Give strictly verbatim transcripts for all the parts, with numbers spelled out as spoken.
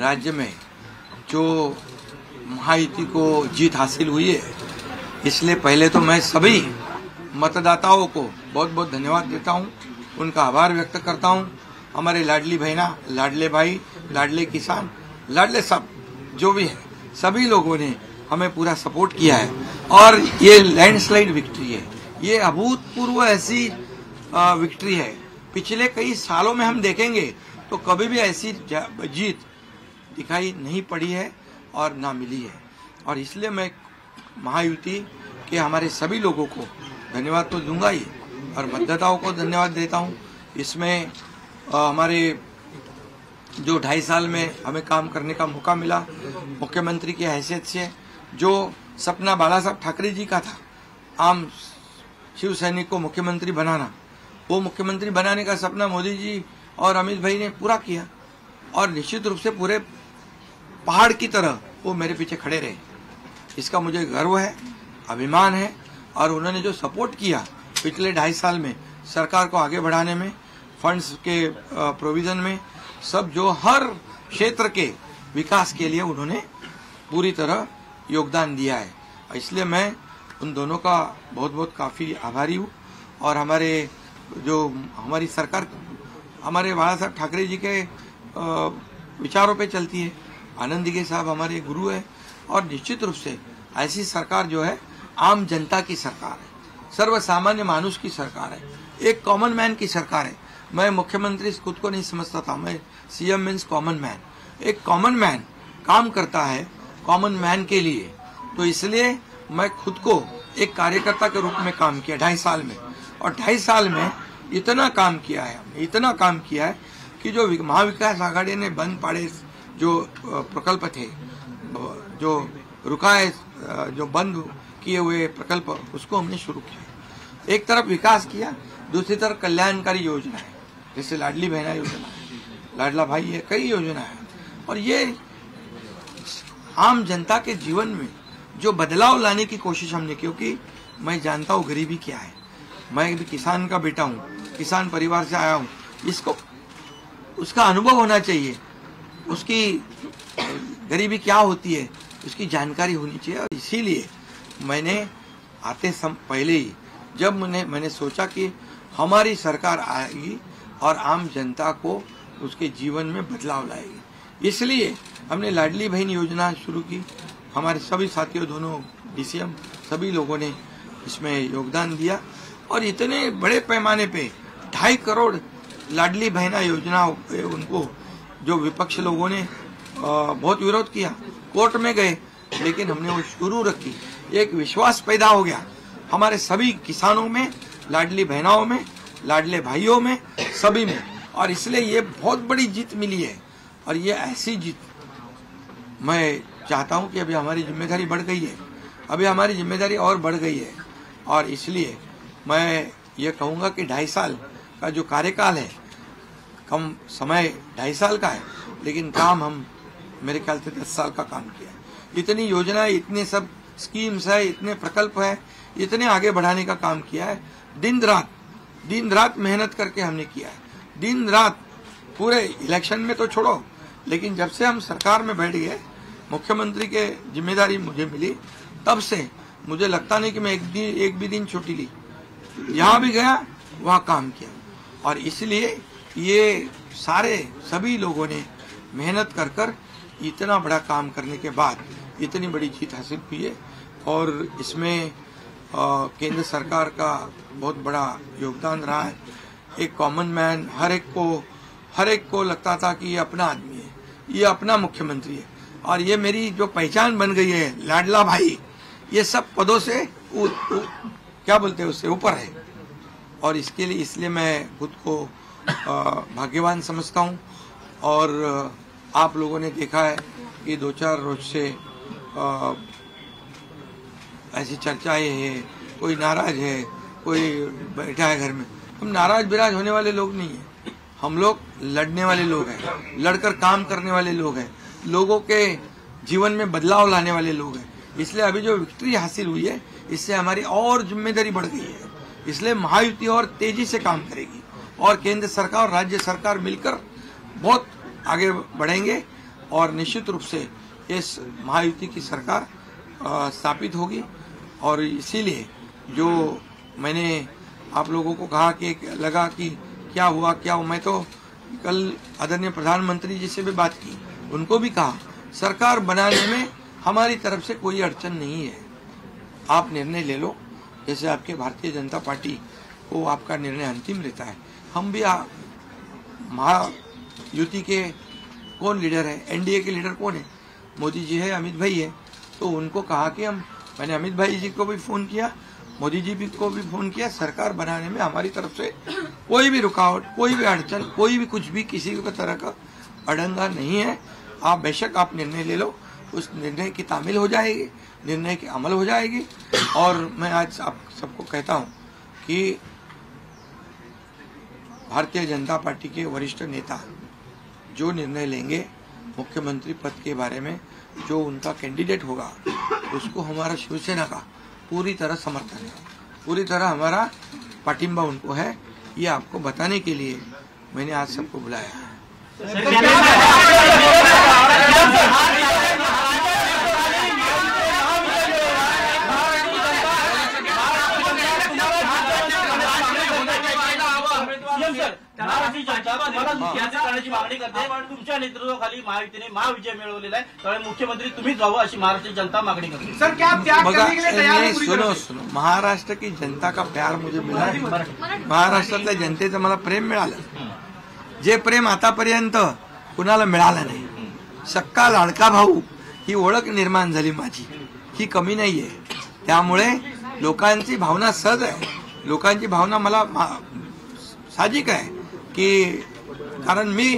राज्य में जो महायुति को जीत हासिल हुई है, इसलिए पहले तो मैं सभी मतदाताओं को बहुत बहुत धन्यवाद देता हूँ, उनका आभार व्यक्त करता हूँ। हमारे लाडली बहना, लाडले भाई, लाडले किसान, लाडले सब जो भी है, सभी लोगों ने हमें पूरा सपोर्ट किया है और ये लैंडस्लाइड विक्ट्री है, ये अभूतपूर्व ऐसी विक्ट्री है। पिछले कई सालों में हम देखेंगे तो कभी भी ऐसी जीत दिखाई नहीं पड़ी है और ना मिली है, और इसलिए मैं महायुति के हमारे सभी लोगों को धन्यवाद तो दूंगा ही और मतदाताओं को धन्यवाद देता हूँ। इसमें आ, हमारे जो ढाई साल में हमें काम करने का मौका मिला मुख्यमंत्री की हैसियत से, जो सपना बाला साहब ठाकरे जी का था आम शिव सैनिक को मुख्यमंत्री बनाना, वो मुख्यमंत्री बनाने का सपना मोदी जी और अमित भाई ने पूरा किया और निश्चित रूप से पूरे पहाड़ की तरह वो मेरे पीछे खड़े रहे। इसका मुझे गर्व है, अभिमान है, और उन्होंने जो सपोर्ट किया पिछले ढाई साल में सरकार को आगे बढ़ाने में, फंड्स के प्रोविज़न में, सब जो हर क्षेत्र के विकास के लिए उन्होंने पूरी तरह योगदान दिया है, इसलिए मैं उन दोनों का बहुत बहुत काफ़ी आभारी हूँ। और हमारे जो हमारी सरकार हमारे बाला साहब ठाकरे जी के विचारों पे चलती है, आनंद जी साहब हमारे गुरु है, और निश्चित रूप से ऐसी सरकार जो है आम जनता की सरकार है, सर्व सामान्य मानुष की सरकार है, एक कॉमन मैन की सरकार है। मैं मुख्यमंत्री खुद को नहीं समझता था, मैं सीएम मीन्स कॉमन मैन, एक कॉमन मैन काम करता है कॉमन मैन के लिए, तो इसलिए मैं खुद को एक कार्यकर्ता के रूप में काम किया ढाई साल में, और ढाई साल में इतना काम किया है हमने इतना काम किया है कि जो महाविकास आघाड़ी ने बंद पाड़े जो प्रकल्प थे, जो रुकाए जो बंद किए हुए प्रकल्प, उसको हमने शुरू किया। एक तरफ विकास किया, दूसरी तरफ कल्याणकारी योजना है, जैसे लाडली बहना योजना है, लाडला भाई है, कई योजना है, और ये आम जनता के जीवन में जो बदलाव लाने की कोशिश हमने, क्योंकि मैं जानता हूँ गरीबी क्या है, मैं भी किसान का बेटा हूँ, किसान परिवार से आया हूँ, इसको उसका अनुभव होना चाहिए, उसकी गरीबी क्या होती है उसकी जानकारी होनी चाहिए, और इसीलिए मैंने आते सम पहले ही जब मैंने मैंने सोचा कि हमारी सरकार आएगी और आम जनता को उसके जीवन में बदलाव लाएगी, इसलिए हमने लाडली बहन योजना शुरू की। हमारे सभी साथियों, दोनों डीसीएम, सभी लोगों ने इसमें योगदान दिया और इतने बड़े पैमाने पे ढाई करोड़ लाडली बहना योजना, उनको जो विपक्ष लोगों ने बहुत विरोध किया, कोर्ट में गए, लेकिन हमने वो शुरू रखी। एक विश्वास पैदा हो गया हमारे सभी किसानों में, लाडली बहनाओं में, लाडले भाइयों में, सभी में, और इसलिए ये बहुत बड़ी जीत मिली है। और ये ऐसी जीत मैं चाहता हूँ कि अभी हमारी जिम्मेदारी बढ़ गई है, अभी हमारी जिम्मेदारी और बढ़ गई है, और इसलिए मैं ये कहूँगा कि ढाई साल का जो कार्यकाल है, कम समय ढाई साल का है, लेकिन काम हम मेरे ख्याल से दस साल का काम किया है। इतनी योजना, इतने सब स्कीम्स है, इतने प्रकल्प है, इतने आगे बढ़ाने का काम किया है, दिन रात दिन रात मेहनत करके हमने किया है, दिन रात पूरे इलेक्शन में तो छोड़ो, लेकिन जब से हम सरकार में बैठ गए, मुख्यमंत्री के जिम्मेदारी मुझे मिली, तब से मुझे लगता नहीं कि मैं एक दिन एक भी दिन छुट्टी ली, यहाँ भी गया वहाँ काम किया, और इसलिए ये सारे सभी लोगों ने मेहनत कर कर इतना बड़ा काम करने के बाद इतनी बड़ी जीत हासिल हुई है, और इसमें केंद्र सरकार का बहुत बड़ा योगदान रहा है। एक कॉमन मैन, हर एक को हर एक को लगता था कि ये अपना आदमी है, ये अपना मुख्यमंत्री है, और ये मेरी जो पहचान बन गई है लाडला भाई, ये सब पदों से उ, उ, क्या बोलते हैं उससे ऊपर है, और इसके लिए इसलिए मैं खुद को भाग्यवान समझता हूँ। और आप लोगों ने देखा है कि दो चार रोज से आ, ऐसी चर्चाएं है, कोई नाराज है, कोई बैठा है घर में, हम नाराज बिराज होने वाले लोग नहीं है, हम लोग लड़ने वाले लोग हैं, लड़कर काम करने वाले लोग हैं, लोगों के जीवन में बदलाव लाने वाले लोग हैं, इसलिए अभी जो विक्ट्री हासिल हुई है, इससे हमारी और जिम्मेदारी बढ़ गई है, इसलिए महायुति और तेजी से काम करेगी, और केंद्र सरकार और राज्य सरकार मिलकर बहुत आगे बढ़ेंगे, और निश्चित रूप से इस महायुति की सरकार स्थापित होगी। और इसीलिए जो मैंने आप लोगों को कहा कि लगा कि क्या हुआ क्या हुआ, मैं तो कल आदरणीय प्रधानमंत्री जी से भी बात की, उनको भी कहा सरकार बनाने में हमारी तरफ से कोई अड़चन नहीं है, आप निर्णय ले लो, जैसे आपके भारतीय जनता पार्टी को आपका निर्णय अंतिम रहता है। हम भी महायुति के कौन लीडर है, एनडीए के लीडर कौन है, मोदी जी है, अमित भाई है, तो उनको कहा कि हम, मैंने अमित भाई जी को भी फ़ोन किया, मोदी जी भी को भी फ़ोन किया, सरकार बनाने में हमारी तरफ से कोई भी रुकावट, कोई भी अड़चन, कोई भी कुछ भी किसी भी तरह का अड़ंगा नहीं है, आप बेशक आप निर्णय ले लो, उस निर्णय की तामील हो जाएगी, निर्णय की अमल हो जाएगी। और मैं आज आप सबको कहता हूँ कि भारतीय जनता पार्टी के वरिष्ठ नेता जो निर्णय लेंगे मुख्यमंत्री पद के बारे में, जो उनका कैंडिडेट होगा, उसको हमारा शिवसेना का पूरी तरह समर्थन है, पूरी तरह हमारा पाटिंबा उनको है। ये आपको बताने के लिए मैंने आज सबको बुलाया है। तुमच्या नेतृत्वाखाली महायुतीने महाविजय मिळवलेला आहे, त्यामुळे मुख्यमंत्री तुम्हीच व्हावं अशी महाराष्ट्र की जनता मागणी करते। सर क्या आप त्याग करने के लिए तैयार हैं? सुनो सुनो, महाराष्ट्र की जनता का प्यार मुझे मिला है, महाराष्ट्रातल्या जनतेचं मला प्रेम मिळालं, जे प्रेम आतापर्यंत कुणाला मिळालं नाही। सक्का लाडका भाऊ ही ओळख निर्माण झाली माझी, ही कमी नाही आहे, त्यामुळे लोकांची भावना सहज आहे, लोकांची भावना मला साहजिक आहे की, कारण मी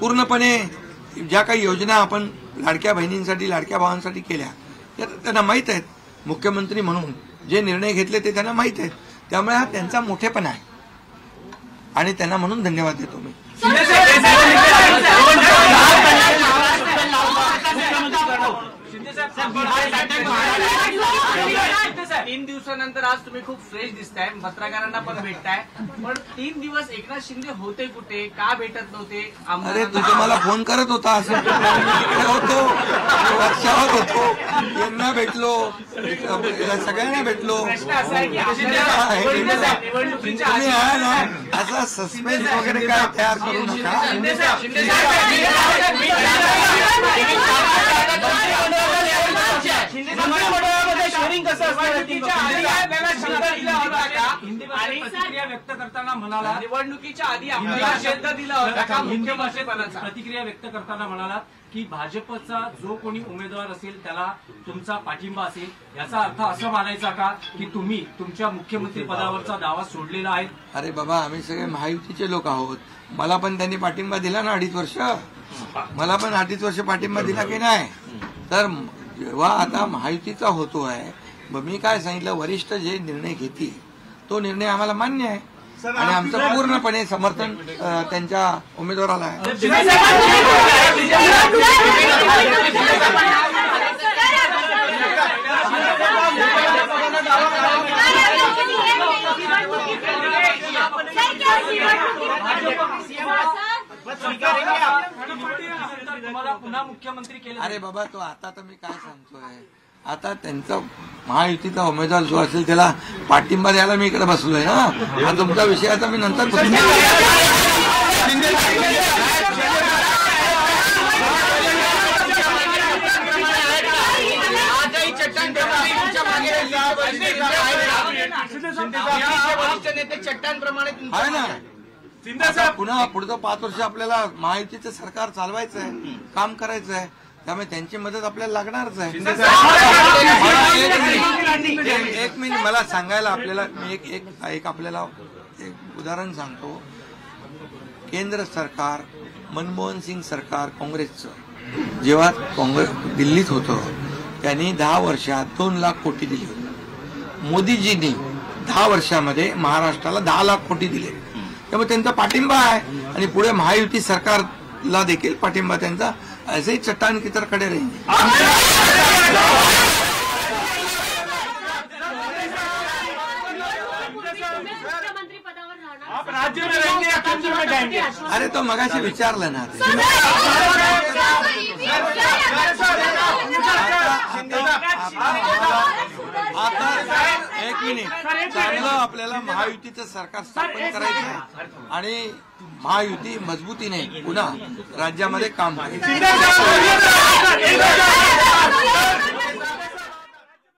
पूर्णपणे ज्या काही योजना आपण लाडक्या बहिणींसाठी लाडक्या भावांसाठी केल्या त्या त्यांना माहीत आहेत, मुख्यमंत्री म्हणून जे निर्णय घेतले ते त्यांना माहीत आहेत, त्यामुळे हा त्यांचा मोठेपणा आहे आणि त्यांना म्हणून धन्यवाद देतो मी। तीन दिवसानंतर आज तुम्ही खूप फ्रेश दिसताय, पत्रकारांना पण भेटताय, पण तीन दिवस एकनाथ शिंदे होते कुठे, का भेटत नव्हते? अरे तुझे मला फोन करत होता, असं होतो वर्षावर होतो, यांना भेटलो, सगळ्यांना भेटलो, असा सस्पेन्स वगैरे काय तयार करू नका। व्यक्त करताना म्हणाला निवडणुकीच्या आधी आपल्याला शब्द दिला होता, मुख्य भाषेपणाचा प्रतिक्रिया व्यक्त करताना म्हणाला की भाजपचा जो कोणी उमेदवार असेल त्याला तुमचा पाठिंबा असेल, याचा अर्थ असं मानायचा का की तुम्ही तुमच्या मुख्यमंत्री पदावरचा दावा सोडलेला आहे? अरे बाबा, आम्ही सगळे महायुतीचे लोक आहोत, मला पण त्यांनी पाठिंबा दिला ना अडीच वर्ष, मला पण अडीच वर्ष पाठिंबा दिला की नाही? तर जेव्हा आता महायुतीचा होतो आहे, मग मी काय सांगितलं, वरिष्ठ जे निर्णय घेतील तो निर्णय आम्हाला मान्य आहे आणि आमचं पूर्णपणे समर्थन त्यांच्या उमेदवाराला आहे। अरे बाबा, तो आता तर मी काय सांगतोय, आता त्यांचा महायुतीचा उमेदवार जो असेल त्याला पाठिंबा द्यायला मी इकडे बसलोय ना, हा तुमचा विषय आता मी नंतर चट्टानप्रमाणे आहे ना। पुन्हा पुढचं पाच वर्ष आपल्याला महायुतीचं सरकार चालवायचं आहे, काम करायचं आहे, त्यामुळे त्यांची मदत आपल्याला लागणारच आहे। एक मिनिट मला सांगायला, आपल्याला मी एक एक एक आपल्याला एक उदाहरण सांगतो, केंद्र सरकार मनमोहन सिंग सरकार काँग्रेसचं जेव्हा काँग्रेस दिल्लीत होतं, त्यांनी दहा वर्षात दोन लाख कोटी दिली होती, मोदीजींनी दहा वर्षामध्ये महाराष्ट्राला दहा लाख कोटी दिले, त्यामुळे त्यांचा पाठिंबा आहे आणि पुढे महायुती सरकारला देखील पाठिंबा त्यांचा, ऐसे ही चट्टान की तरह खड़े रहेंगे। राज्य में रहेंगे या केंद्र में जाएंगे? अरे तो मगाशी विचारलं ना। एक मिनिट, चांगलं आपल्याला महायुतीचं सरकार स्थापन करायचं आणि महायुती मजबूतीने पुन्हा राज्यामध्ये काम करेल।